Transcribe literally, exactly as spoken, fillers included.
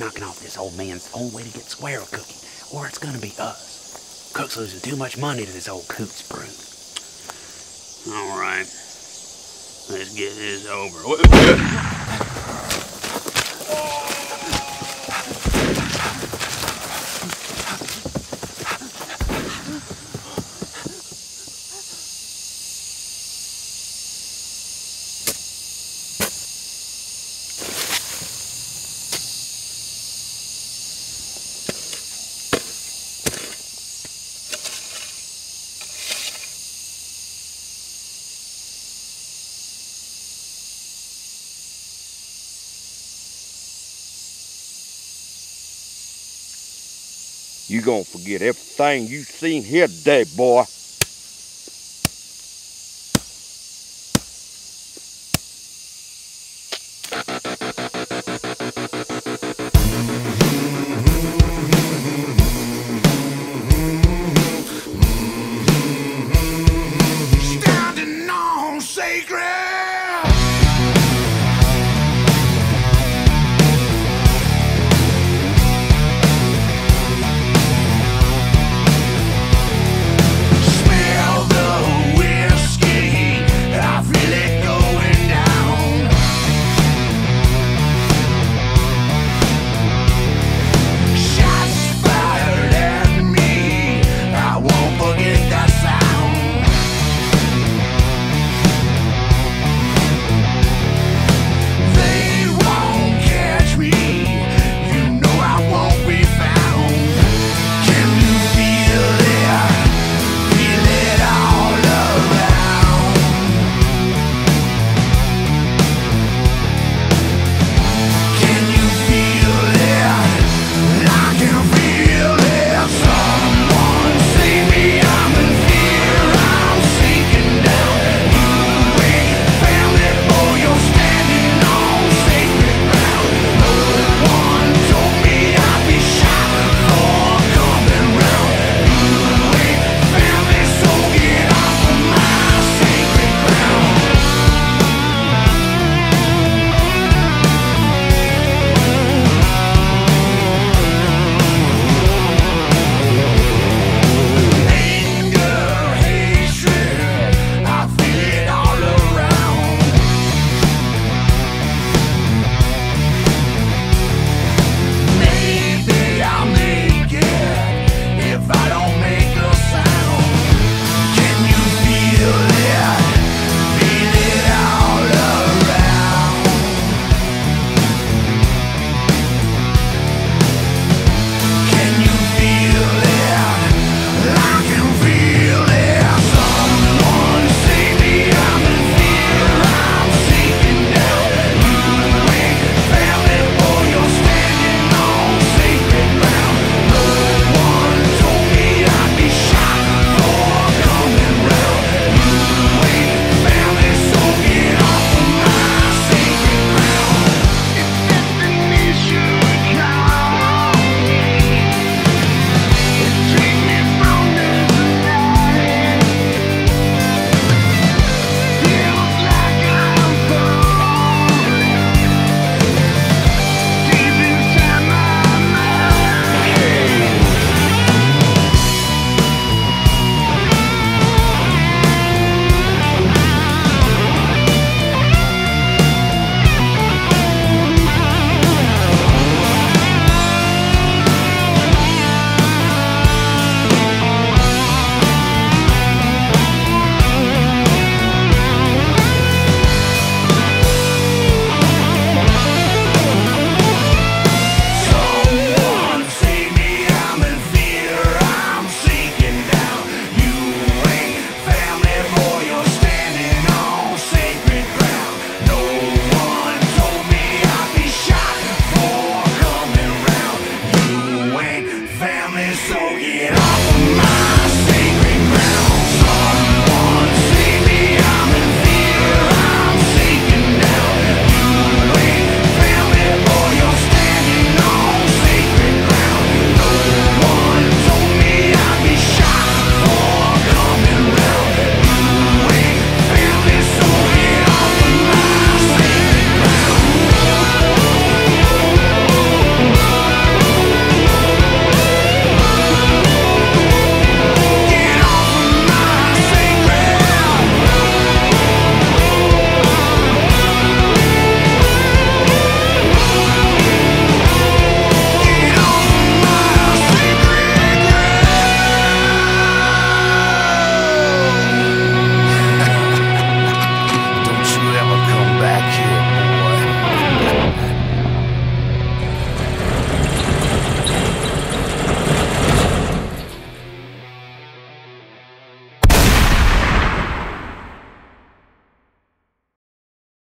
knocking off this old man's own way to get square cooking, or it's gonna be us. Cook's losing too much money to this old Coots brood. All right, let's get this over with. You gonna forget everything you seen here today, boy. Standing on sacred.